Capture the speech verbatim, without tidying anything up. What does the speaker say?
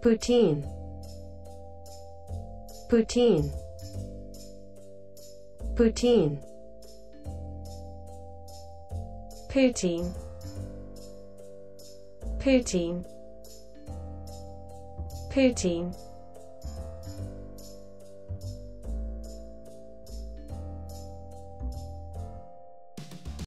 Poutine, poutine, poutine, poutine, poutine, poutine.